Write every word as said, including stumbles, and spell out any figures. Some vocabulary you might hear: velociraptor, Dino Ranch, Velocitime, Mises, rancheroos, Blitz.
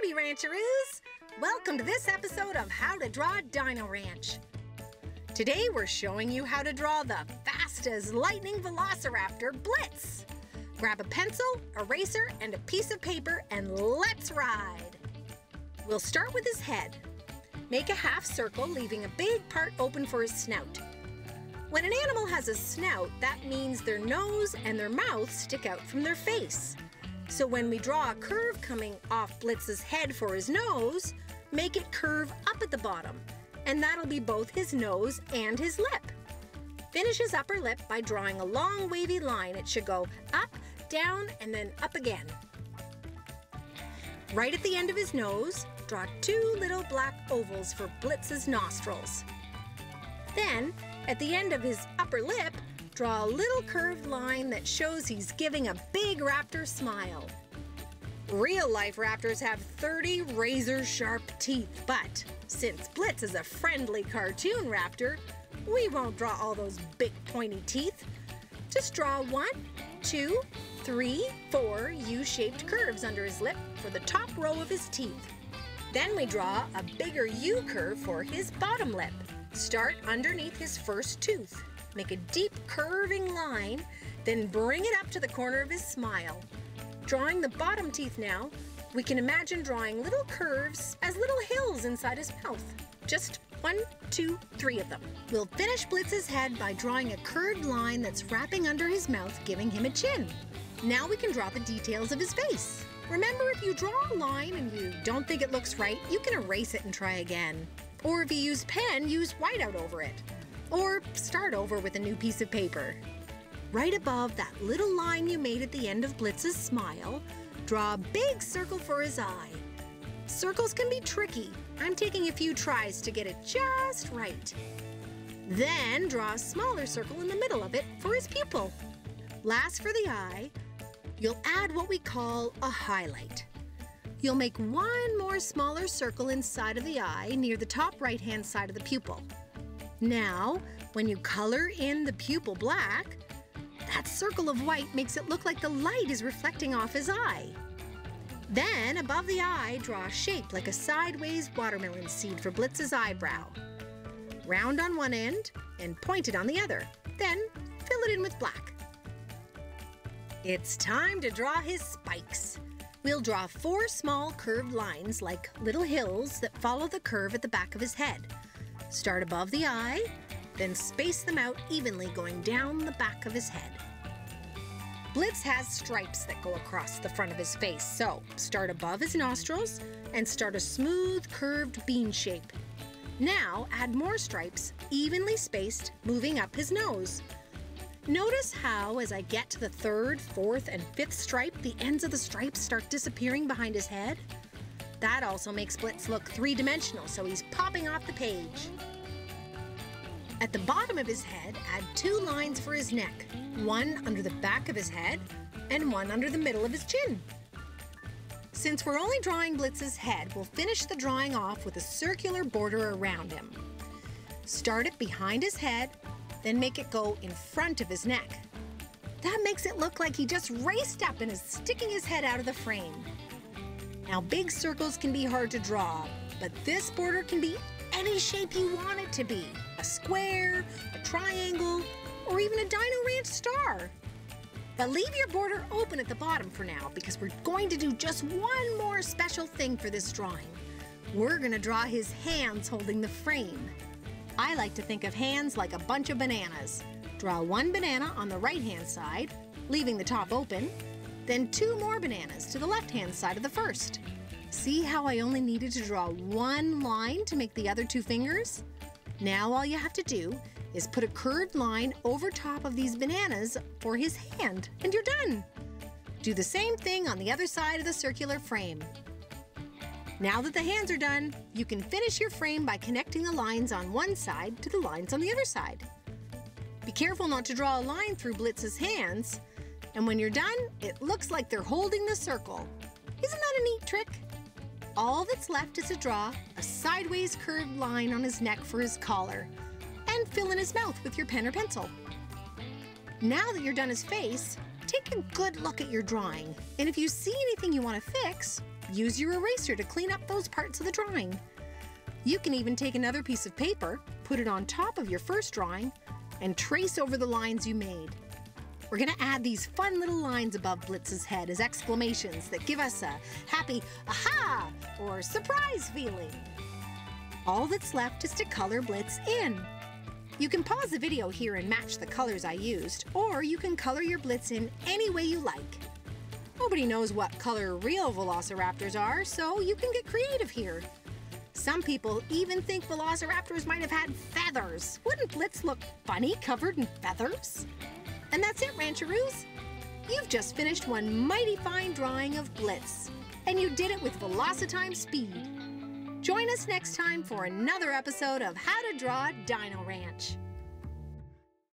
Howdy, rancheroos! Welcome to this episode of How to Draw Dino Ranch. Today we're showing you how to draw the fastest lightning velociraptor, Blitz. Grab a pencil, eraser, and a piece of paper, and let's ride! We'll start with his head. Make a half circle, leaving a big part open for his snout. When an animal has a snout, that means their nose and their mouth stick out from their face. So when we draw a curve coming off Blitz's head for his nose, make it curve up at the bottom, and that'll be both his nose and his lip. Finish his upper lip by drawing a long wavy line. It should go up, down, and then up again. Right at the end of his nose, draw two little black ovals for Blitz's nostrils. Then, at the end of his upper lip, draw a little curved line that shows he's giving a big raptor smile. Real-life raptors have thirty razor-sharp teeth, but since Blitz is a friendly cartoon raptor, we won't draw all those big pointy teeth. Just draw one, two, three, four U-shaped curves under his lip for the top row of his teeth. Then we draw a bigger U-curve for his bottom lip. Start underneath his first tooth. Make a deep curving line, then bring it up to the corner of his smile. Drawing the bottom teeth now, we can imagine drawing little curves as little hills inside his mouth. Just one, two, three of them. We'll finish Blitz's head by drawing a curved line that's wrapping under his mouth, giving him a chin. Now we can draw the details of his face. Remember, if you draw a line and you don't think it looks right, you can erase it and try again. Or if you use pen, use whiteout over it. Or start over with a new piece of paper. Right above that little line you made at the end of Blitz's smile, draw a big circle for his eye. Circles can be tricky. I'm taking a few tries to get it just right. Then draw a smaller circle in the middle of it for his pupil. Last, for the eye, you'll add what we call a highlight. You'll make one more smaller circle inside of the eye near the top right-hand side of the pupil. Now, when you color in the pupil black, that circle of white makes it look like the light is reflecting off his eye. Then, above the eye, draw a shape like a sideways watermelon seed for Blitz's eyebrow. Round on one end and pointed on the other. Then, fill it in with black. It's time to draw his spikes. We'll draw four small curved lines like little hills that follow the curve at the back of his head. Start above the eye, then space them out evenly going down the back of his head. Blitz has stripes that go across the front of his face, so start above his nostrils and start a smooth curved bean shape. Now add more stripes, evenly spaced, moving up his nose. Notice how, as I get to the third, fourth, and fifth stripe, the ends of the stripes start disappearing behind his head? That also makes Blitz look three-dimensional, so he's popping off the page. At the bottom of his head, add two lines for his neck, one under the back of his head and one under the middle of his chin. Since we're only drawing Blitz's head, we'll finish the drawing off with a circular border around him. Start it behind his head, then make it go in front of his neck. That makes it look like he just raced up and is sticking his head out of the frame. Now, big circles can be hard to draw, but this border can be any shape you want it to be. A square, a triangle, or even a Dino Ranch star. But leave your border open at the bottom for now, because we're going to do just one more special thing for this drawing. We're gonna draw his hands holding the frame. I like to think of hands like a bunch of bananas. Draw one banana on the right-hand side, leaving the top open. Then two more bananas to the left-hand side of the first. See how I only needed to draw one line to make the other two fingers? Now all you have to do is put a curved line over top of these bananas for his hand, and you're done. Do the same thing on the other side of the circular frame. Now that the hands are done, you can finish your frame by connecting the lines on one side to the lines on the other side. Be careful not to draw a line through Blitz's hands. And when you're done, it looks like they're holding the circle. Isn't that a neat trick? All that's left is to draw a sideways curved line on his neck for his collar, and fill in his mouth with your pen or pencil. Now that you're done his face, take a good look at your drawing. And if you see anything you want to fix, use your eraser to clean up those parts of the drawing. You can even take another piece of paper, put it on top of your first drawing, and trace over the lines you made. We're gonna add these fun little lines above Blitz's head as exclamations that give us a happy aha or surprise feeling. All that's left is to color Blitz in. You can pause the video here and match the colors I used, or you can color your Blitz in any way you like. Nobody knows what color real velociraptors are, so you can get creative here. Some people even think velociraptors might have had feathers. Wouldn't Blitz look funny covered in feathers? And that's it, rancheroos. You've just finished one mighty fine drawing of Blitz, and you did it with Velocitime speed. Join us next time for another episode of How to Draw Dino Ranch.